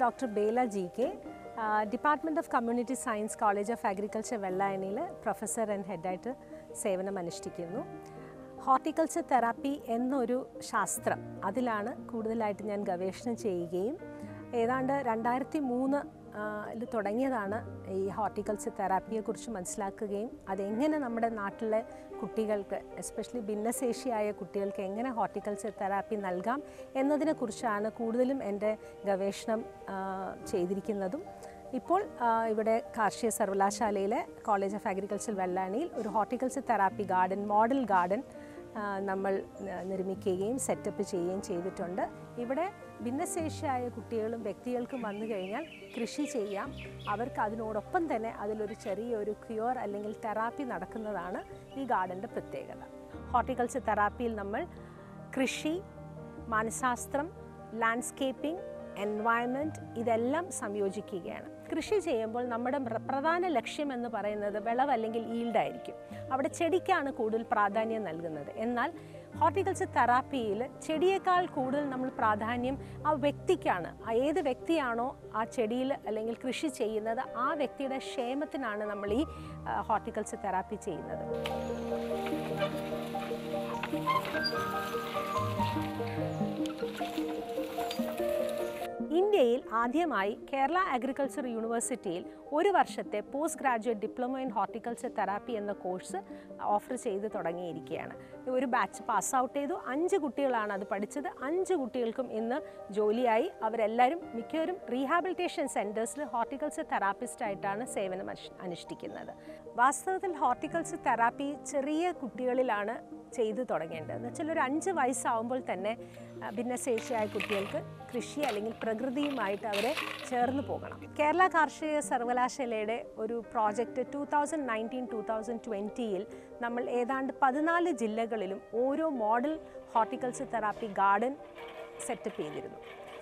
am Dr. Bela G. K., Department of Community Science, College of Agriculture, Vellayanil, Professor and Head Writer, Sevanam Anushthikkunnu. Horticulture Therapy ennoru Shastram, adilana കൂടുതലായിട്ട് ഞാൻ ഗവേഷണം ചെയ്യുകയും ഏതാണ്ട് 2003 ൽ തുടങ്ങിയതാണ് ഈ ഹോർട്ടിക്കൾച്ചർ തെറാപ്പിയെ കുറിച്ച് മനസ്സിലാക്കുകയും അതെങ്ങനെ നമ്മുടെ നാട്ടിലെ കുട്ടികൾക്ക് എസ്പെഷ്യലി ഭിന്നശേഷിയായ കുട്ടികൾക്ക് എങ്ങനെ ഹോർട്ടിക്കൾച്ചർ തെറാപ്പി നൽകാം എന്നതിനെ കുറിച്ചാണ് കൂടുതലും എൻ്റെ ഗവേഷണം ചെയ്തിരിക്കുന്നതും ഇപ്പോൾ ഇവിടെ കാർഷിക സർവകലാശാലയിലെ കോളേജ് ഓഫ് അഗ്രികൾച്ചർ വെള്ളാണിയിൽ ഒരു horticulture therapy garden model garden നമ്മൾ നിർമ്മിക്കുകയും സെറ്റപ്പ് ചെയ്യുകയും ചെയ്തിട്ടുണ്ട് ഇവിടെ ഭിന്നശേഷിയായ കുട്ടികളും വ്യക്തികൾക്കും വന്നു കഴിഞ്ഞാൽ കൃഷി ചെയ്യാം അവർക്ക് അതിനോടൊപ്പം തന്നെ അതിലൊരു ചെറിയൊരു ക്യൂർ അല്ലെങ്കിൽ തെറാപ്പി നടക്കുന്നതാണ് ഈ ഗാർഡൻ്റെ പ്രത്യേകത ഹോർട്ടിക്കൾച്ചർ തെറാപ്പിയിൽ നമ്മൾ കൃഷി മനഃശാസ്ത്രം ലാൻഡ്സ്കേപ്പിംഗ് എൻവയൺമെൻറ്റ് ഇതെല്ലാം സംയോജിക്കുകയാണ് കൃഷി ചെയ്യുമ്പോൾ നമ്മുടെ പ്രധാന ലക്ഷ്യം എന്ന് പറയുന്നത് വിളവ് അല്ലെങ്കിൽ ഈൽഡ് ആയിരിക്കും അവിടെ ചെടിക്കാണ് കൂടുതൽ പ്രാധാന്യം നൽകുന്നത് എന്നാൽ ഹോർട്ടിക്കൾച്ചർ തെറാപ്പിയിൽ ചെടിയേക്കാൾ കൂടുതൽ നമ്മൾ പ്രാധാന്യം ആ വ്യക്തിക്കാണ് ഏത് വ്യക്തിയാണോ ആ ചെടിയിൽ അല്ലെങ്കിൽ കൃഷി ചെയ്യുന്നത് ആ വ്യക്തിയുടെ ക്ഷേമത്തിനാണ് നമ്മൾ ഈ ഹോർട്ടിക്കൾച്ചർ തെറാപ്പി ചെയ്യുന്നത് ഇന്ത്യയിൽ ആദ്യമായി കേരള അഗ്രികൾച്ചർ യൂണിവേഴ്സിറ്റിയിൽ ഒരു വർഷത്തെ post graduate diploma in horticulture therapy എന്ന കോഴ്സ് ഓഫർ ചെയ്ത് തുടങ്ങിയിരിക്കുകയാണ് ഒരു ബാച്ച് പാസ് ഔട്ട് ചെയ്തു 5 കുട്ടികളാണ് അത് പഠിച്ചത് 5 കുട്ടികൾക്കും ഇന്ന് ജോലിയായി അവരെല്ലാവരും മിക്കവരും റീഹാബിലിറ്റേഷൻ സെൻറ്റേഴ്സിൽ ഹോർട്ടിക്കൾച്ചർ തെറാപ്പിസ്റ്റായിട്ടാണ് സേവനം അനുഷ്ഠിക്കുന്നത് വാസ്തവത്തിൽ ഹോർട്ടിക്കൾച്ചർ തെറാപ്പി ചെറിയ കുട്ടികളിലാണ് ചെയ്തു തുടങ്ങേണ്ടത് എന്ന് വെച്ചാൽ ഒരു 5 വയസ്സാവുമ്പോൾ തന്നെ ഭിന്നശേഷിയായ കുട്ടികൾക്ക് കൃഷി അല്ലെങ്കിൽ പ്രകൃതിയുമായിട്ട് അവരെ ചേർന്ന് പോകണം കേരള കാർഷിക സർവകലാശാലയുടെ ഒരു പ്രോജക്റ്റ് 2019-2020 നമ്മൾ ഏതാണ്ട് 14 ജില്ലകളിലും ഓരോ model horticulture therapy garden setup ചെയ്തിരുന്നു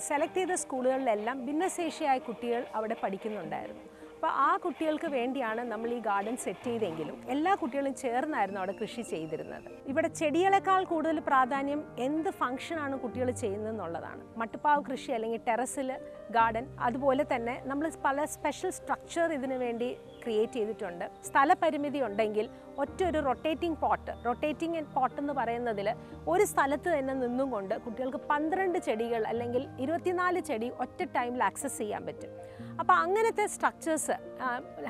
സെലക്ട് ചെയ്ത സ്കൂളുകളിലെല്ലാം ഭിന്നശേഷിയായ കുട്ടികൾ അവിടെ പഠിക്കുന്നുണ്ടായിരുന്നു അപ്പോൾ ആ കുട്ടികൾക്ക് വേണ്ടിയാണ് നമ്മൾ ഈ ഗാർഡൻ സെറ്റ് ചെയ്തെങ്കിലും എല്ലാ കുട്ടികളും ചേർന്നായിരുന്നു അവിടെ കൃഷി ചെയ്തിരുന്നത് ഇവിടെ ചെടികളെക്കാൾ കൂടുതൽ പ്രാധാന്യം എന്ത് ഫംഗ്ഷനാണ് കുട്ടികൾ ചെയ്യുന്നതെന്നുള്ളതാണ് മട്ടുപ്പാവ് കൃഷി അല്ലെങ്കിൽ ടെറസിൽ ഗാർഡൻ അതുപോലെ തന്നെ നമ്മൾ പല സ്പെഷ്യൽ സ്ട്രക്ചർ ഇതിനു വേണ്ടി ക്രിയേറ്റ് ചെയ്തിട്ടുണ്ട് സ്ഥലപരിമിതി ഉണ്ടെങ്കിൽ ഒറ്റൊരു റൊട്ടേറ്റിംഗ് പോട്ട് റൊട്ടേറ്റിംഗ് പോട്ട് എന്ന് പറയുന്നതിൽ ഒരു സ്ഥലത്ത് തന്നെ നിന്നുകൊണ്ട് കുട്ടികൾക്ക് 12 ചെടികൾ അല്ലെങ്കിൽ 24 ചെടി ഒറ്റ ടൈമിൽ ആക്സസ് ചെയ്യാൻ പറ്റും അപ്പോൾ അങ്ങനത്തെ സ്ട്രക്ചേഴ്സ്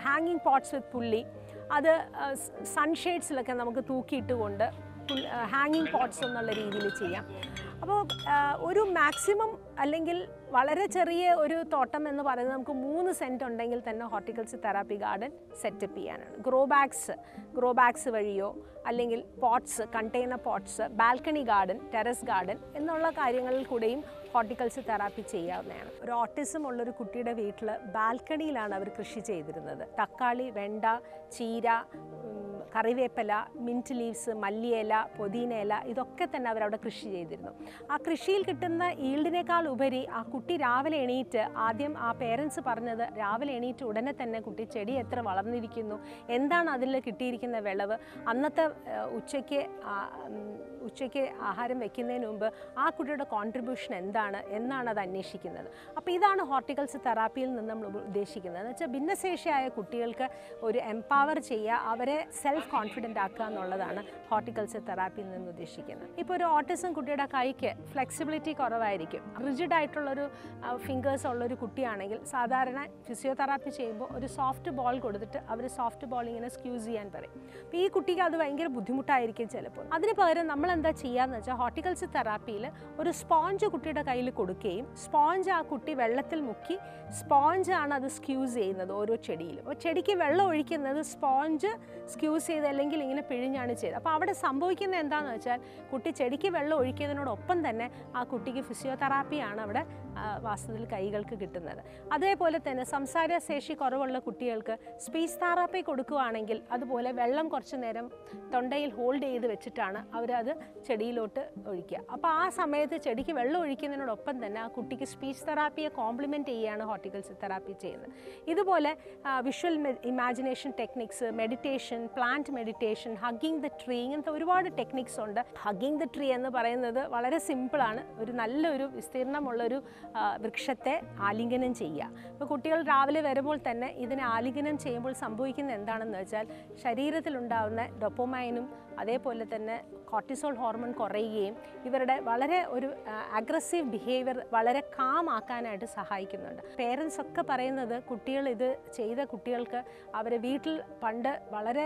ഹാങ്ങിങ് പോട്ട്സ് വിത്ത് പുള്ളി അത് സൺഷെയ്ഡ്സിലൊക്കെ നമുക്ക് തൂക്കിയിട്ടുകൊണ്ട് ഹാങ്ങിങ് പോട്ട്സ് എന്നുള്ള രീതിയിൽ ചെയ്യാം അപ്പോൾ ഒരു മാക്സിമം അല്ലെങ്കിൽ വളരെ ചെറിയ ഒരു തോട്ടം എന്ന് പറയുന്നത് നമുക്ക് 3 സെൻറ്റ് ഉണ്ടെങ്കിൽ തന്നെ ഹോർട്ടിക്കൾച്ചർ തെറാപ്പി ഗാർഡൻ സെറ്റപ്പ് ചെയ്യാനാണ് ഗ്രോ ബാഗ്സ് വഴിയോ അല്ലെങ്കിൽ pots container pots balcony garden terrace garden എന്നുള്ള കാര്യങ്ങളിൽ കൂടെയും ഹോർട്ടിക്കൾച്ചർ തെറാപ്പി ചെയ്യാവുന്നതാണ് ഒരു ഓട്ടിസം ഉള്ളൊരു കുട്ടിയുടെ വീട്ടിൽ ബാൽക്കണിയിലാണ് അവർ കൃഷി ചെയ്തിരുന്നത് തക്കാളി വെണ്ട ചീര ഹറിവേപ്പില മിൻറ്റ് ലീവ്സ് മല്ലിയില പൊതിനയില ഇതൊക്കെ തന്നെ അവരവിടെ കൃഷി ചെയ്തിരുന്നു ആ കൃഷിയിൽ കിട്ടുന്ന ഈൽഡിനേക്കാൾ ഉപരി ആ കുട്ടി രാവിലെ എണീറ്റ് ആദ്യം ആ പേരൻസ് പറഞ്ഞത് രാവിലെ എണീറ്റ് ഉടനെ തന്നെ കുട്ടി ചെടി എത്ര വളർന്നിരിക്കുന്നു എന്താണ് അതിൽ കിട്ടിയിരിക്കുന്ന വിളവ് അന്നത്തെ ഉച്ചയ്ക്ക് ആഹാരം വയ്ക്കുന്നതിന് മുമ്പ് ആ കുട്ടിയുടെ കോൺട്രിബ്യൂഷൻ എന്താണ് എന്നാണ് അത് അന്വേഷിക്കുന്നത് അപ്പോൾ ഇതാണ് ഹോർട്ടിക്കൾച്ചർ തെറാപ്പിയിൽ നിന്ന് നമ്മൾ ഉദ്ദേശിക്കുന്നത് എന്ന് വെച്ചാൽ ഭിന്നശേഷിയായ കുട്ടികൾക്ക് ഒരു എംപവർ ചെയ്യുക അവരെ സെൽഫ് കോൺഫിഡൻ്റ് ആക്കുക എന്നുള്ളതാണ് ഹോർട്ടിക്കൾച്ചർ തെറാപ്പിയിൽ നിന്ന് ഉദ്ദേശിക്കുന്നത് ഇപ്പോൾ ഒരു ഓട്ടിസം കുട്ടിയുടെ കൈക്ക് ഫ്ലെക്സിബിലിറ്റി കുറവായിരിക്കും റിജിഡായിട്ടുള്ളൊരു ഫിംഗേഴ്സ് ഉള്ളൊരു കുട്ടിയാണെങ്കിൽ സാധാരണ ഫിസിയോതെറാപ്പി ചെയ്യുമ്പോൾ ഒരു സോഫ്റ്റ് ബോൾ കൊടുത്തിട്ട് അവർ സോഫ്റ്റ് ബോൾ ഇങ്ങനെ സ്ക്യൂസ് ചെയ്യാൻ പറയും അപ്പോൾ ഈ കുട്ടിക്ക് അത് ഭയങ്കര ബുദ്ധിമുട്ടായിരിക്കും ചിലപ്പോൾ അതിന് പകരം നമ്മളെന്താ ചെയ്യാന്ന് വെച്ചാൽ ഹോർട്ടിക്കൾച്ചർ തെറാപ്പിയിൽ ഒരു സ്പോഞ്ച് കുട്ടിയുടെ കയ്യിൽ കൊടുക്കുകയും സ്പോഞ്ച് ആ കുട്ടി വെള്ളത്തിൽ മുക്കി സ്പോഞ്ചാണ് അത് സ്ക്യൂസ് ചെയ്യുന്നത് ഓരോ ചെടിയിലും അപ്പോൾ ചെടിക്ക് വെള്ളം ഒഴിക്കുന്നത് സ്പോഞ്ച് സ്ക്യൂസ് അല്ലെങ്കിൽ ഇങ്ങനെ പിഴിഞ്ഞാണ് ചെയ്തത് അപ്പോൾ അവിടെ സംഭവിക്കുന്നത് എന്താണെന്ന് വെച്ചാൽ കുട്ടി ചെടിക്ക് വെള്ളം ഒഴിക്കുന്നതിനോടൊപ്പം തന്നെ ആ കുട്ടിക്ക് ഫിസിയോതെറാപ്പിയാണ് അവിടെ വാസ്തവത്തിൽ കൈകൾക്ക് കിട്ടുന്നത് അതേപോലെ തന്നെ സംസാരശേഷി കുറവുള്ള കുട്ടികൾക്ക് സ്പീച്ച് തെറാപ്പി കൊടുക്കുകയാണെങ്കിൽ അതുപോലെ വെള്ളം കുറച്ച് നേരം തൊണ്ടയിൽ ഹോൾഡ് ചെയ്ത് വെച്ചിട്ടാണ് അവരത് ചെടിയിലോട്ട് ഒഴിക്കുക. അപ്പോൾ ആ സമയത്ത് ചെടിക്ക് വെള്ളം ഒഴിക്കുന്നതിനോടൊപ്പം തന്നെ ആ കുട്ടിക്ക് സ്പീച്ച് തെറാപ്പിയെ കോംപ്ലിമെൻറ്റ് ചെയ്യുകയാണ് ഹോർട്ടിക്കൾച്ചർ തെറാപ്പി ചെയ്യുന്നത്. ഇതുപോലെ visual imagination techniques, meditation, plant meditation, hugging the tree, ഇങ്ങനത്തെ ഒരുപാട് ടെക്നിക്സ് ഉണ്ട്. ഹഗ്ഗിങ് ദ ട്രീ എന്ന് പറയുന്നത് വളരെ സിമ്പിളാണ്. ഒരു നല്ലൊരു വിസ്തീർണമുള്ളൊരു വൃക്ഷത്തെ ആലിംഗനം ചെയ്യുക. അപ്പോൾ കുട്ടികൾ രാവിലെ വരുമ്പോൾ തന്നെ ഇതിനെ ആലിംഗനം ചെയ്യുമ്പോൾ സംഭവിക്കുന്നത് എന്താണെന്ന് വെച്ചാൽ ശരീരത്തിലുണ്ടാകുന്ന ഡൊപ്പോമൈനും അതേപോലെ തന്നെ കോർട്ടിസോൾ ഹോർമോൺ കുറയുകയും ഇവരുടെ വളരെ ഒരു അഗ്രസീവ് ബിഹേവിയർ വളരെ കാം ആക്കാനായിട്ട് സഹായിക്കുന്നുണ്ട്. പേരൻസ് ഒക്കെ പറയുന്നത് കുട്ടികൾ ഇത് ചെയ്ത കുട്ടികൾക്ക് അവരെ വീട്ടിൽ പണ്ട് വളരെ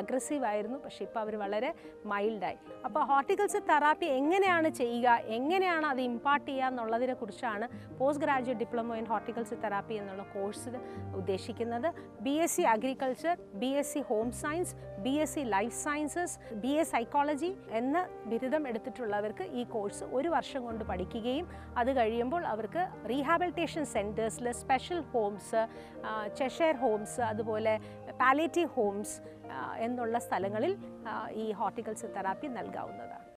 അഗ്രസീവായിരുന്നു, പക്ഷേ ഇപ്പോൾ അവർ വളരെ മൈൽഡായി. അപ്പോൾ ഹോർട്ടിക്കൾച്ചർ തെറാപ്പി എങ്ങനെയാണ് ചെയ്യുക, എങ്ങനെയാണ് അത് ഇമ്പാർട്ട് ചെയ്യുക എന്നുള്ളതിനെ കുറിച്ചാണ് post graduate diploma in horticulture therapy എന്നുള്ള കോഴ്സിൽ ഉദ്ദേശിക്കുന്നത്. BSc agriculture, BSc home science, BSc life sciences, BA psychology എന്ന ബിരുദം എടുത്തിട്ടുള്ളവർക്ക് ഈ കോഴ്സ് ഒരു വർഷം കൊണ്ട് പഠിക്കുകയും അത് കഴിയുമ്പോൾ അവർക്ക് റീഹാബിലിറ്റേഷൻ സെൻറ്റേഴ്സിൽ സ്പെഷ്യൽ ഹോംസ്, ചെഷെയർ ഹോംസ്, അതുപോലെ പാലിയേറ്റീവ് ഹോംസ് എന്നുള്ള സ്ഥലങ്ങളിൽ ഈ ഹോർട്ടിക്കൾച്ചർ തെറാപ്പി നൽകാവുന്നതാണ്.